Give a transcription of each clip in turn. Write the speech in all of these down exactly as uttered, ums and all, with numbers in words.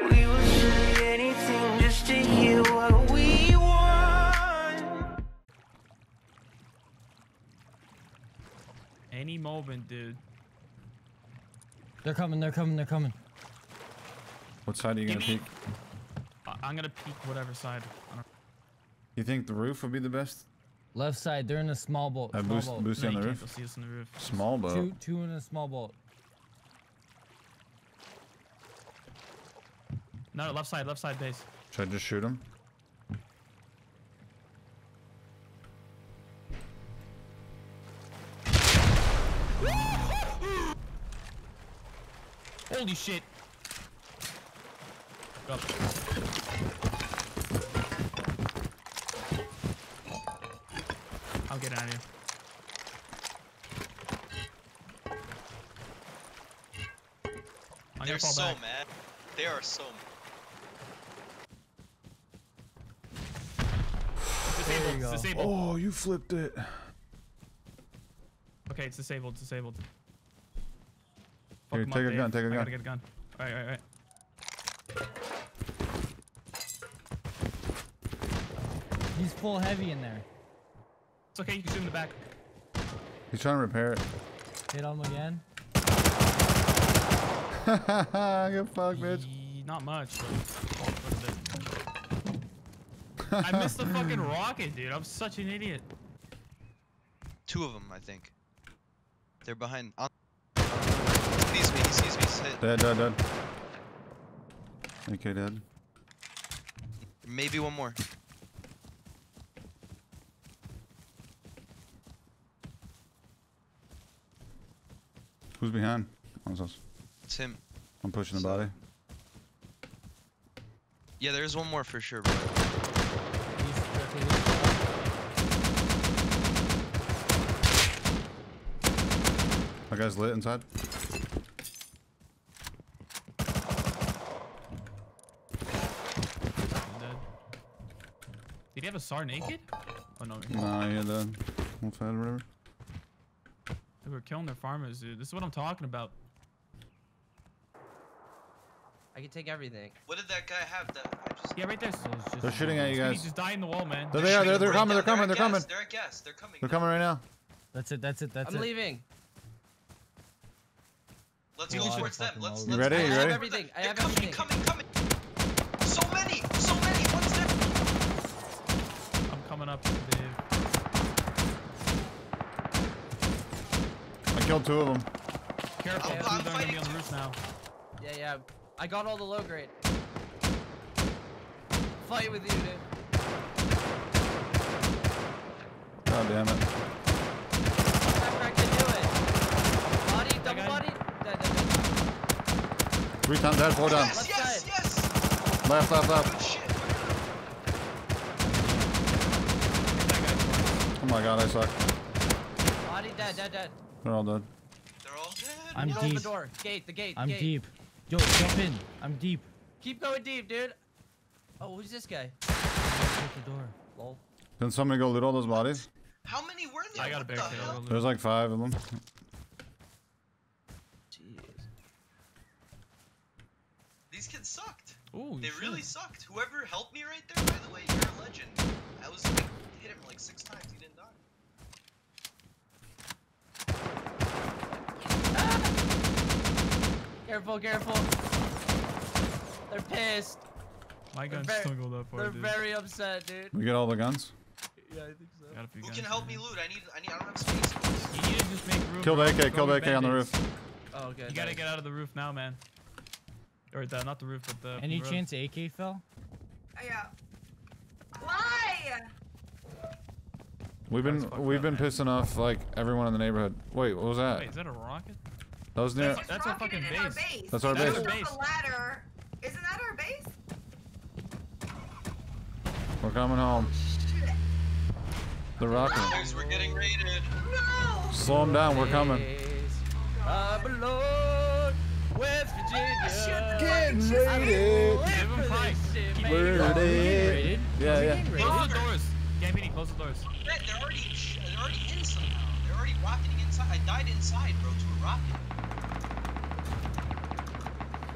We would do anything just to hear what we want. Any moment, dude. They're coming, they're coming, they're coming. What side are you gonna peek? I'm gonna peek whatever side. I don't... You think the roof would be the best? Left side, they're in a small boat. I boost, boost no, on the roof. See us in the roof. Small boat. Two, two in a small boat. No, left side, left side base. Should I just shoot him? Holy shit! Go. I'll get out of here. I'm They're fall so back. mad. They are so mad. Disabled. You it's disabled. Oh, you flipped it. Okay, it's disabled. It's disabled. Fuck Here, take a gun. Take a gun. I gotta get a gun. All right, all right, all right. He's full heavy in there. It's okay, you can shoot in the back. He's trying to repair it. Hit him again. Good fuck, bitch. E not much. But I missed the fucking rocket, dude. I'm such an idiot. Two of them, I think. They're behind. On he sees me. He sees me. Sit. Dead, dead, dead. Okay, dead. Maybe one more. Who's behind? It's him. I'm pushing the body. Yeah, there's one more for sure, bro. That guy's lit inside. Did he have a S A R naked? Oh no. Nah, yeah, dead. One fat or whatever. They were killing their farmers, dude. This is what I'm talking about. I can take everything. What did that guy have? That I just... Yeah, right there. So just they're shooting at you guys. Just die in the wall, man. There they are. They're, they're, right coming, they're coming. They're coming. They're coming. They're at gas. They're coming. They're coming right now. That's it. That's it. That's I'm it. I'm leaving. Let's go towards them. Let's. You ready? You ready? I have everything. I have everything. They're coming. Coming. Coming. So many. So many. What's that? I'm coming up, Dave. Killed two of them. Careful, yeah, I'm fighting on the roof now. Yeah, yeah. I got all the low grade. Fight with you, dude. God damn it. I can do it. Body, double body. Dead, dead, dead. Three times dead, four down. Yes, yes, yes. Left, left, left. Oh my god, I suck. Body dead, dead, dead. They're all dead. They're all dead. I'm deep. Open the door. Gate, the gate, I'm gate. deep. Yo, jump in. I'm deep. Keep going deep, dude. Oh, who's this guy? The door. Lol. Can somebody go loot all those bodies? How many were there? I got a big kill. There's like five of them. Jeez. These kids sucked. Ooh, they really should. sucked. Whoever helped me right there, by the way, you're a legend. I was like, hit him like six times. He didn't die. Careful, careful. They're pissed. My gun's tangled up for it. They're dude. very upset, dude. We get all the guns? Yeah, I think so. Who guns, can help man. me loot? I need, I need, I don't have space. You need to just make room. Kill the A K, kill the A K on the roof. Oh, okay. You nice. gotta get out of the roof now, man. Or the, not the roof, but the. Any roof. chance A K fell? Yeah. Why? We've been, we've up, been man. pissing off like everyone in the neighborhood. Wait, what was that? Wait, is that a rocket? That was near. That's, that's our fucking base. Our base. That's our that's base. base. A ladder. Isn't that our base? We're coming home. Shit. The rocket. No. We're getting raided. No. Slow them down. We're coming. I belong West Virginia. Getting raided. Give them fight. Raided. raided. Yeah, yeah. Close the doors. Gambini, close the doors. They're already, they're already in somehow. They're already rocketing inside. I died inside, bro, to a rocket.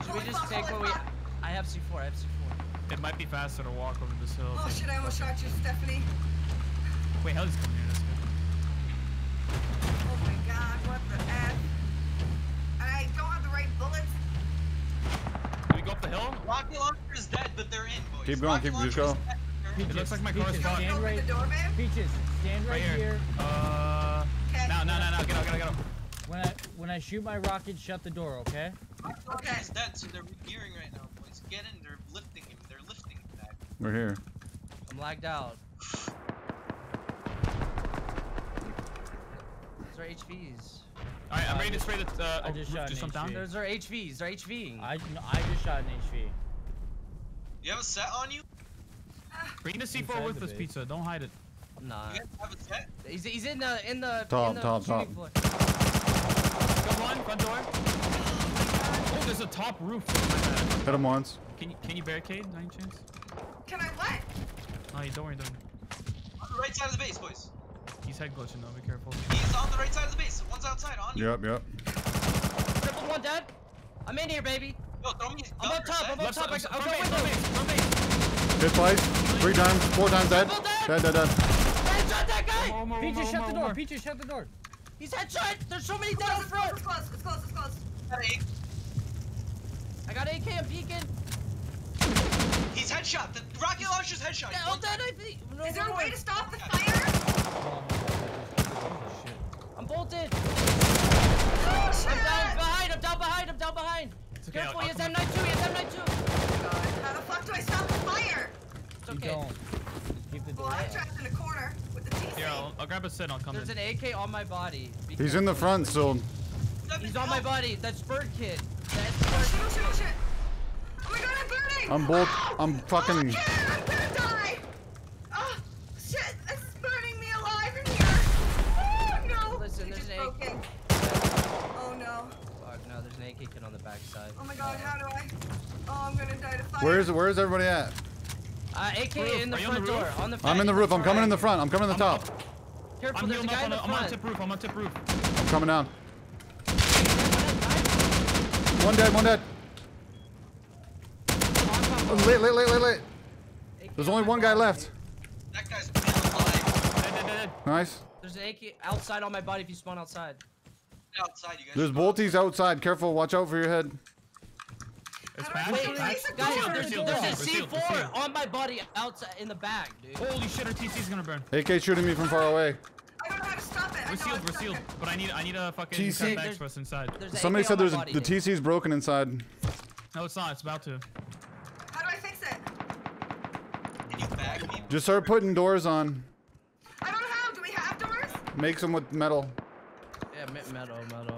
Should we just take what we I have C four, I have C four. It might be faster to walk over this hill. Oh shit, I almost shot you, Stephanie. Wait, hell, he's coming near us. Oh my god, what the F? I don't have the right bullets. Can we go up the hill? Rocky Locker is dead, but they're in, boys. Keep going, keep going, just go. Peaches, it looks like my car is gone. Stand right, Peaches, stand right, right here. here. Uh, no, no, no, no, get out, get out, get out. When I, when I shoot my rocket, shut the door, okay? Okay, he's dead, so they're re-gearing right now, boys. Get in, they're lifting him, they're lifting him back. We're here. I'm lagged out. It's our H Vs. Alright, I'm ready to spray the, uh, I just shot an H V. There's our H Vs, they're HVing. I, no, I just shot an H V. You have a set on you? Bring the C four with us, Pizza. Don't hide it. Nah. You guys have a set? He's, he's in the, in the, top, in the top, top. Floor. Got one, front door. Oh, there's a top roof. Hit him once. Can you, can you barricade? Nine chance. Can I what? Oh, you don't worry, don't worry. On the right side of the base, boys. He's head glitching though, be careful. He's on the right side of the base. One's outside, on you. Yep, yep. Triple one dead. I'm in here, baby. Yo, throw me I'm up top, I'm up top. I'm going with him. Hit twice. Three times, four times dead. Dead, dead, dead. Headshot that guy! More, more, Peaches, more, shut more, the door. More. Peaches, shut the door. He's headshot. There's so many down in front. It's close, it's close, it's close. I got A K, I'm peeking. He's headshot. The Rocky Launcher's headshot. Yeah, all dead, I think. No, Is there no, a way no. to stop the fire? Oh, shit. I'm bolted. Oh, shit. I'm down behind, I'm down behind, I'm down behind. It's okay, careful, he has M ninety-two, he has M ninety-two. Oh, my God. How the fuck do I stop the fire? It's okay. Keep the door well, I'm trapped in a corner with the T C. Here, I'll, I'll grab a set. I'll come There's in. There's an A K on my body. Because he's in the front, so. He's on my body. That's Bird Kid. That's Bird Kid. Shoot, shoot, shoot. Oh my god, I'm burning! I'm bolt. Oh! I'm fucking. Oh, shit, I'm gonna die! Oh, shit, this is burning me alive in here. Oh, no. Listen, there's an A K. Oh, no. Fuck, no, there's an A K kid on the backside. Oh my god, how do I? Oh, I'm gonna die to fire. Where's, where's everybody at? Uh, A K in the front door. On the I'm in the roof. I'm coming in the front. I'm coming in the top. Careful, there's a guy in the front. I'm on tip roof. I'm on tip roof. I'm coming down. One dead. One dead. Late, late, late, late, late. There's only one guy left. That guy's alive. Dead, dead, dead. Nice. There's an A K outside on my body if you spawn outside. Outside, you guys. There's bolties outside. Careful. Watch out for your head. It's Patch. Wait, guys, there's, there's a C four on my body outside in the bag, dude. Holy shit, our T C's gonna burn. A K shooting me from far away. I don't know how to stop it. We're sealed, we're sealed. But I need, I need a fucking T C for us inside. Somebody said there's a, the T C's broken inside. No, it's not. It's about to. How do I fix it? Can you bag me? Just start putting doors on. I don't know how. Do we have doors? Make them with metal. Yeah, metal, metal.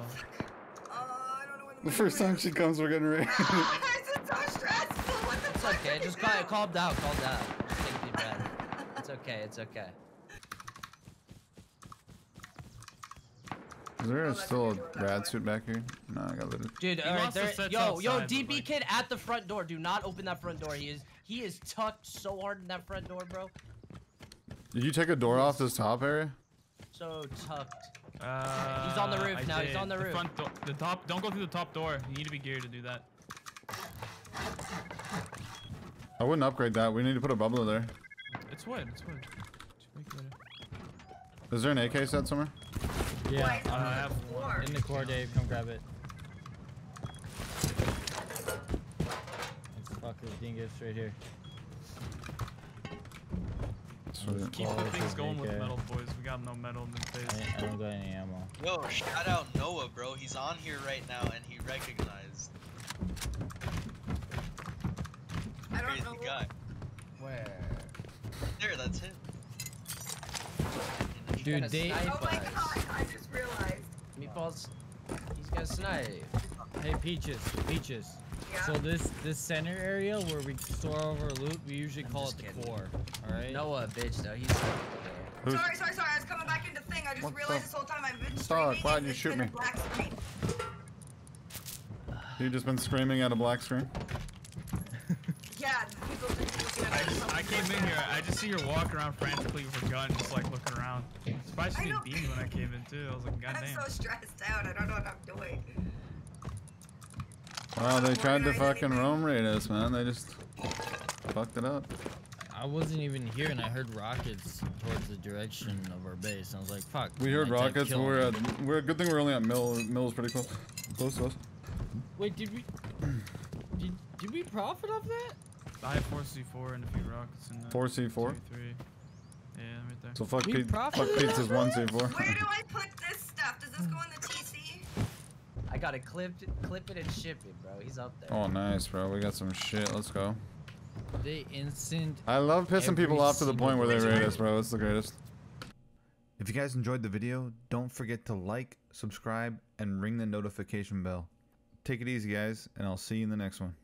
The first time she comes, we're getting ready. Oh, guys, it's so stressful. What the fuck? It's okay. Just calm, calm down. Calm down. Just take a deep breath. It's okay. It's okay. Is there a still a rad suit back here? No, I got looted. Dude, all right, there, yo, yo, D B kid at the front door. Do not open that front door. He is, he is tucked so hard in that front door, bro. Did you take a door off this top area? So tucked. Uh, he's on the roof I now. Did. He's on the, the roof. Front the top. Don't go through the top door. You need to be geared to do that. I wouldn't upgrade that. We need to put a bubbler there. It's wood. It's wood. Is there an A K set somewhere? Yeah. Uh, I have one. In the core, Dave. Come grab it. Fuck this dingus right here. Just keep the things going with metal, boys. We got no metal in the face. I don't got any ammo. Yo, shout out Noah, bro. He's on here right now, and he recognized. I don't know. Guy. Where? There, that's him. Dude, Dave. Oh my god, I just realized. Meatballs. He's gonna snipe. Hey, Peaches. Peaches. Yeah. So this this center area where we store over loot, we usually I'm call it the kidding. core. All right. Noah, bitch, though. He's sorry, sorry, sorry, sorry. I was coming back into thing. I just what realized the? this whole time I've been Starla, screaming. Why did you shoot me? You've just been screaming at a black screen. Yeah. People just looking at I, just, I came in here. I just see her walk around frantically with her gun, just like looking around. Surprised she didn't beam when I came in too. I was like, goddamn. I'm so stressed out. I don't know what I'm doing. Wow, they tried to fucking roam raid us, man. They just fucked it up. I wasn't even here, and I heard rockets towards the direction of our base. I was like, fuck. We heard rockets. We're at. We're good thing we're only at Mill. Mill's pretty close. Close to us. Wait, did we? Did, did we profit off that? I have four C four and a few rockets in there. four C four. Three. Yeah, right there. So fuck Pete. Fuck Pete's one C four. Where do I put this stuff? Does this go in the T C? I gotta clip, clip it and ship it, bro. He's up there. Oh, nice, bro. We got some shit. Let's go. They instant. I love pissing people off to the point where they raid us, bro. It's the greatest. If you guys enjoyed the video, don't forget to like, subscribe, and ring the notification bell. Take it easy, guys, and I'll see you in the next one.